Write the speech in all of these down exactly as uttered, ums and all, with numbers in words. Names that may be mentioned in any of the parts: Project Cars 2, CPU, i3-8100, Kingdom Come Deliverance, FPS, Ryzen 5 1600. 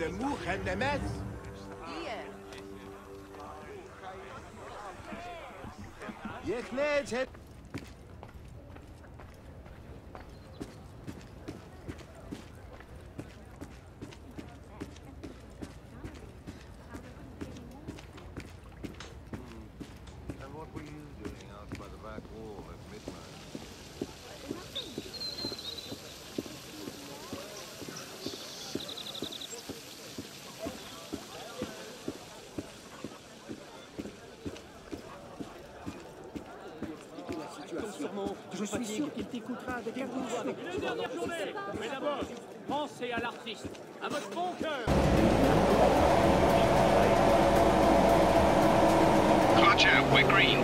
بيسموه خدامات. يا خناج Je suis sûr qu'il t'écoutera avec un coup de voix. Une dernière journée. Mais d'abord, pensez à l'artiste, à votre bon cœur. Roger, we're green.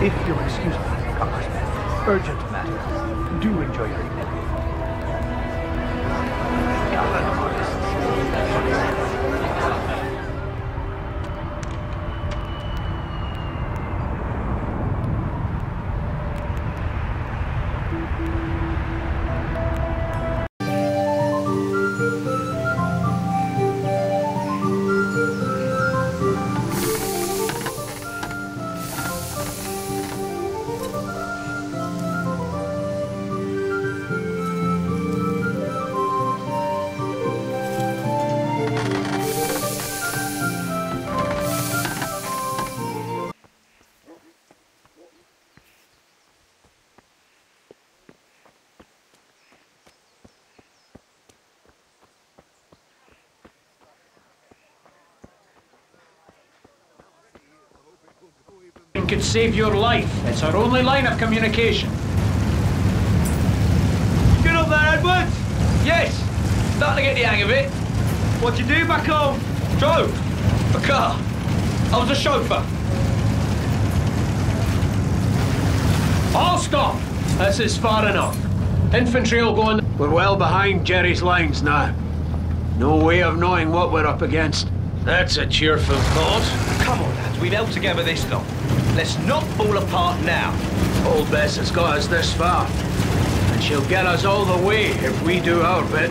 If you'll excuse me, Congressman, urgent matter. Do enjoy your evening. Could save your life. It's our only line of communication. You good up there, Edward? Yes. Starting to get the hang of it. What'd you do back home? Drove. A car. I was a chauffeur. All stop. This is far enough. Infantry will go on. We're well behind Jerry's lines now. No way of knowing what we're up against. That's a cheerful thought. Come on, lads. We've held together this long. Let's not fall apart now. Old Bess has got us this far, and she'll get us all the way if we do our bit.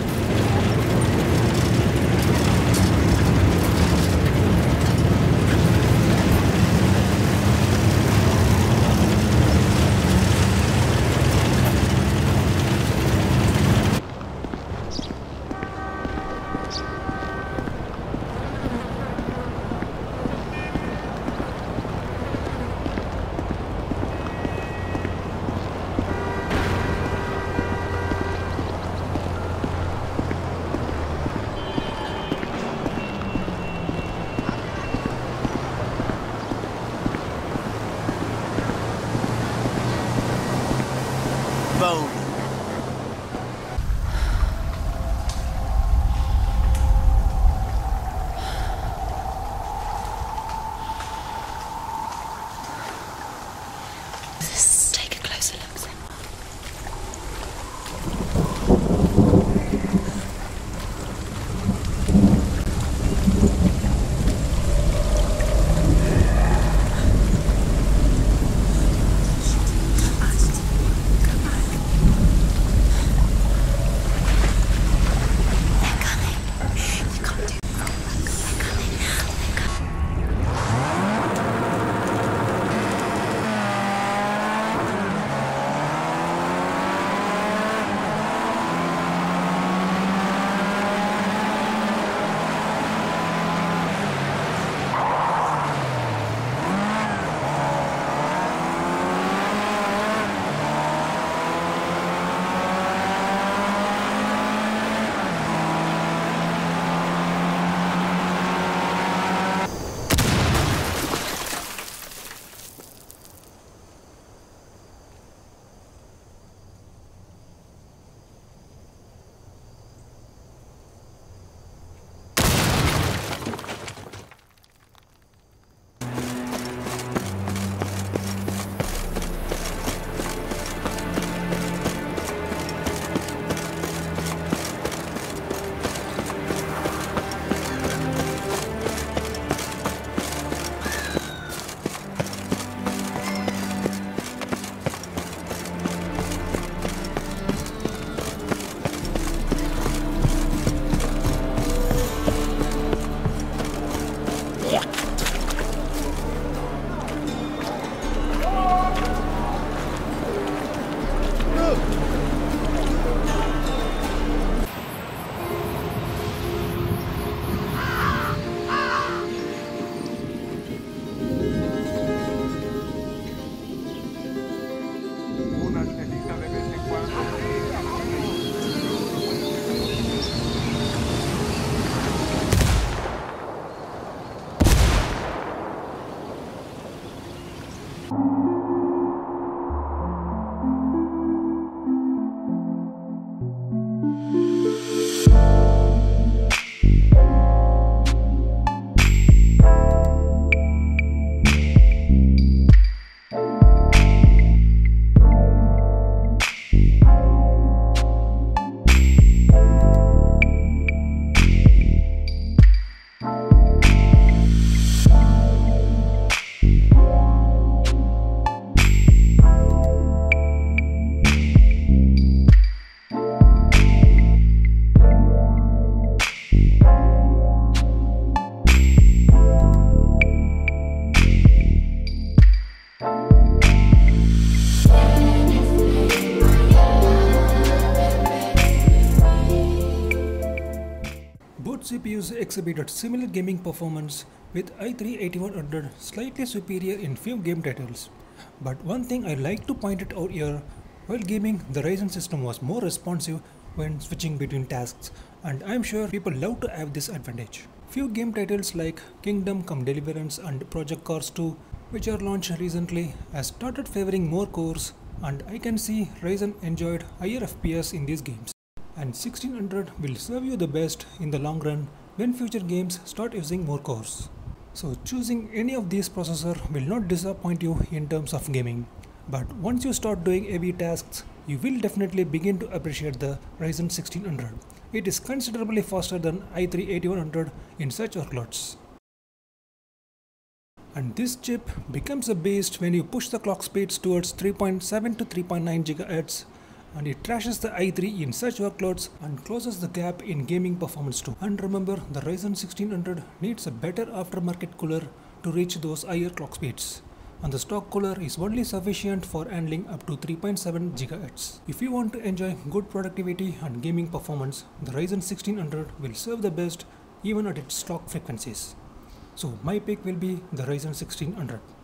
C P Us exhibited similar gaming performance with i three eighty-one hundred slightly superior in few game titles. But one thing I like to point it out here, while gaming the Ryzen system was more responsive when switching between tasks, and I'm sure people love to have this advantage. Few game titles like Kingdom Come Deliverance and Project Cars two, which are launched recently, has started favoring more cores, and I can see Ryzen enjoyed higher F P S in these games. And sixteen hundred will serve you the best in the long run when future games start using more cores. So choosing any of these processors will not disappoint you in terms of gaming. But once you start doing heavy tasks, you will definitely begin to appreciate the Ryzen sixteen hundred. It is considerably faster than i three eighty-one hundred in such workloads. And this chip becomes a beast when you push the clock speeds towards three point seven to three point nine gigahertz. And it trashes the i three in such workloads and closes the gap in gaming performance too. And remember, the Ryzen sixteen hundred needs a better aftermarket cooler to reach those higher clock speeds. And the stock cooler is only sufficient for handling up to three point seven gigahertz. If you want to enjoy good productivity and gaming performance, the Ryzen sixteen hundred will serve the best even at its stock frequencies. So my pick will be the Ryzen sixteen hundred.